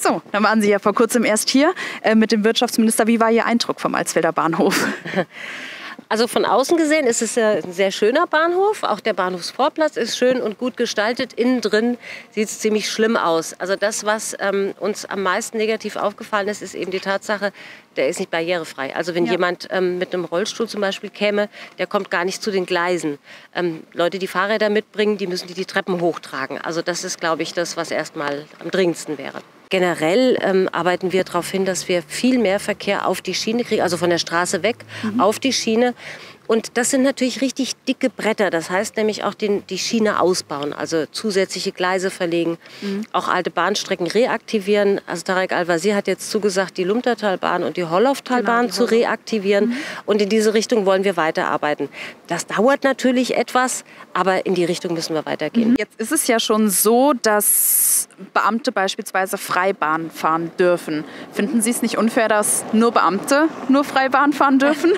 So, dann waren Sie ja vor kurzem erst hier mit dem Wirtschaftsminister. Wie war Ihr Eindruck vom Alsfelder Bahnhof? Also von außen gesehen ist es ein sehr schöner Bahnhof. Auch der Bahnhofsvorplatz ist schön und gut gestaltet. Innen drin sieht es ziemlich schlimm aus. Also das, was uns am meisten negativ aufgefallen ist, ist eben die Tatsache, der ist nicht barrierefrei. Also wenn jemand mit einem Rollstuhl zum Beispiel käme, der kommt gar nicht zu den Gleisen. Leute, die Fahrräder mitbringen, die müssen die Treppen hochtragen. Also das ist, glaube ich, das, was erstmal am dringendsten wäre. Generell arbeiten wir darauf hin, dass wir viel mehr Verkehr auf die Schiene kriegen, also von der Straße weg auf die Schiene. Und das sind natürlich richtig dicke Bretter. Das heißt nämlich auch die Schiene ausbauen, also zusätzliche Gleise verlegen, auch alte Bahnstrecken reaktivieren. Also Tarek Al-Wazir hat jetzt zugesagt, die Lumpertalbahn und die Holof-Talbahn zu reaktivieren. Und in diese Richtung wollen wir weiterarbeiten. Das dauert natürlich etwas, aber in die Richtung müssen wir weitergehen. Jetzt ist es ja schon so, dass Beamte beispielsweise Freibahn fahren dürfen. Finden Sie es nicht unfair, dass nur Beamte nur Freibahn fahren dürfen?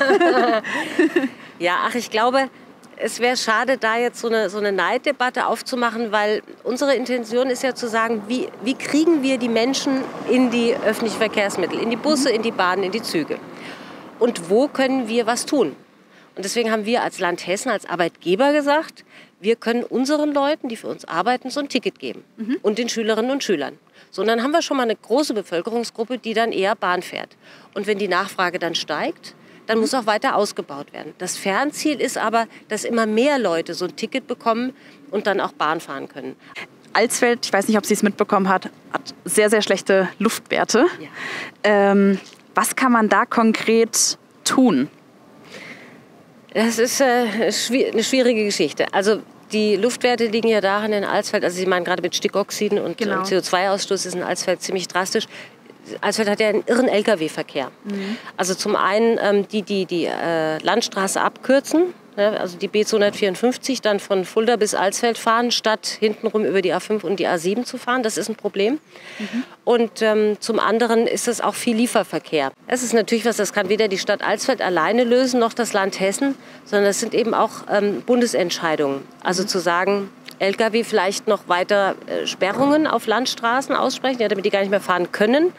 Ja, ach, ich glaube, es wäre schade, da jetzt so eine Neiddebatte aufzumachen, weil unsere Intention ist ja zu sagen, wie kriegen wir die Menschen in die öffentlichen Verkehrsmittel, in die Busse, in die Bahnen, in die Züge? Und wo können wir was tun? Und deswegen haben wir als Land Hessen, als Arbeitgeber gesagt, wir können unseren Leuten, die für uns arbeiten, so ein Ticket geben und den Schülerinnen und Schülern. So, und dann haben wir schon mal eine große Bevölkerungsgruppe, die dann eher Bahn fährt. Und wenn die Nachfrage dann steigt, dann muss auch weiter ausgebaut werden. Das Fernziel ist aber, dass immer mehr Leute so ein Ticket bekommen und dann auch Bahn fahren können. Alsfeld, ich weiß nicht, ob sie es mitbekommen hat sehr, sehr schlechte Luftwerte. Ja. Was kann man da konkret tun? Das ist eine schwierige Geschichte. Also die Luftwerte liegen ja daran in Alsfeld, also Sie meinen gerade mit Stickoxiden und CO2-Ausstoß ist in Alsfeld ziemlich drastisch. Alsfeld hat ja einen irren Lkw-Verkehr. Also zum einen die Landstraße abkürzen, ne, also die B254 dann von Fulda bis Alsfeld fahren, statt hintenrum über die A5 und die A7 zu fahren. Das ist ein Problem. Und zum anderen ist es auch viel Lieferverkehr. Das ist natürlich was, das kann weder die Stadt Alsfeld alleine lösen, noch das Land Hessen, sondern das sind eben auch Bundesentscheidungen. Also zu sagen, Lkw vielleicht noch weiter Sperrungen auf Landstraßen aussprechen, ja, damit die gar nicht mehr fahren können.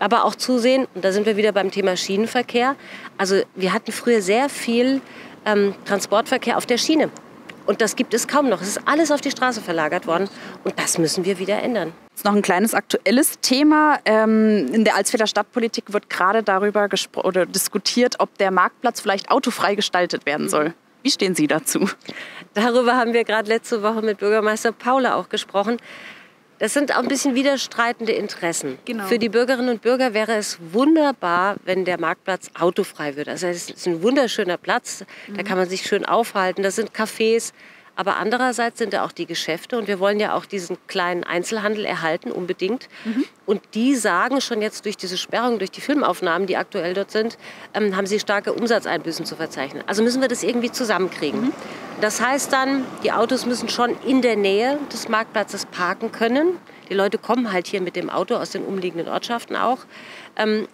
Aber auch zusehen, und da sind wir wieder beim Thema Schienenverkehr, also wir hatten früher sehr viel Transportverkehr auf der Schiene. Und das gibt es kaum noch. Es ist alles auf die Straße verlagert worden. Und das müssen wir wieder ändern. Jetzt noch ein kleines aktuelles Thema. In der Alsfelder Stadtpolitik wird gerade darüber diskutiert, ob der Marktplatz vielleicht autofrei gestaltet werden soll. Wie stehen Sie dazu? Darüber haben wir gerade letzte Woche mit Bürgermeister Paula auch gesprochen. Das sind auch ein bisschen widerstreitende Interessen. Genau. Für die Bürgerinnen und Bürger wäre es wunderbar, wenn der Marktplatz autofrei würde. Also es ist ein wunderschöner Platz, da kann man sich schön aufhalten, das sind Cafés. Aber andererseits sind da auch die Geschäfte und wir wollen ja auch diesen kleinen Einzelhandel erhalten, unbedingt. Und die sagen schon jetzt durch diese Sperrung, durch die Filmaufnahmen, die aktuell dort sind, haben sie starke Umsatzeinbußen zu verzeichnen. Also müssen wir das irgendwie zusammenkriegen. Das heißt dann, die Autos müssen schon in der Nähe des Marktplatzes parken können. Die Leute kommen halt hier mit dem Auto aus den umliegenden Ortschaften auch.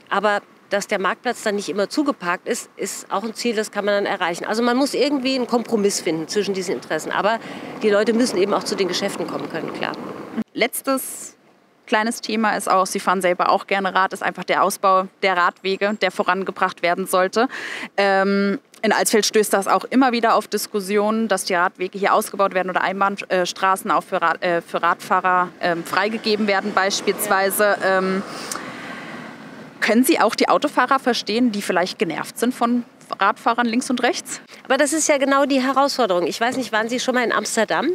Aber dass der Marktplatz dann nicht immer zugeparkt ist, ist auch ein Ziel, das kann man dann erreichen. Also man muss irgendwie einen Kompromiss finden zwischen diesen Interessen. Aber die Leute müssen eben auch zu den Geschäften kommen können, klar. Letztes kleines Thema ist auch, Sie fahren selber auch gerne Rad, ist einfach der Ausbau der Radwege, der vorangebracht werden sollte. In Alsfeld stößt das auch immer wieder auf Diskussionen, dass die Radwege hier ausgebaut werden oder Einbahnstraßen auch für Radfahrer freigegeben werden beispielsweise. Können Sie auch die Autofahrer verstehen, die vielleicht genervt sind von Radfahrern links und rechts? Aber das ist ja genau die Herausforderung. Ich weiß nicht, waren Sie schon mal in Amsterdam?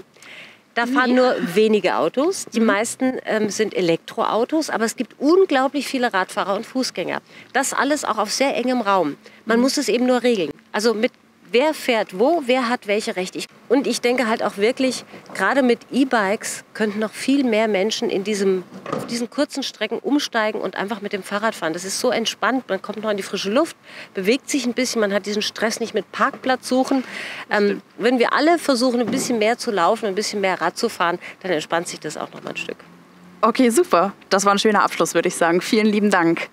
Da fahren nur wenige Autos. Die meisten sind Elektroautos, aber es gibt unglaublich viele Radfahrer und Fußgänger. Das alles auch auf sehr engem Raum. Man muss es eben nur regeln. Also mit wer fährt wo, wer hat welche Rechte. Und ich denke halt auch wirklich, gerade mit E-Bikes könnten noch viel mehr Menschen auf diesen kurzen Strecken umsteigen und einfach mit dem Fahrrad fahren. Das ist so entspannt, man kommt noch in die frische Luft, bewegt sich ein bisschen, man hat diesen Stress nicht mit Parkplatz suchen. Wenn wir alle versuchen, ein bisschen mehr zu laufen, ein bisschen mehr Rad zu fahren, dann entspannt sich das auch noch mal ein Stück. Okay, super. Das war ein schöner Abschluss, würde ich sagen. Vielen lieben Dank.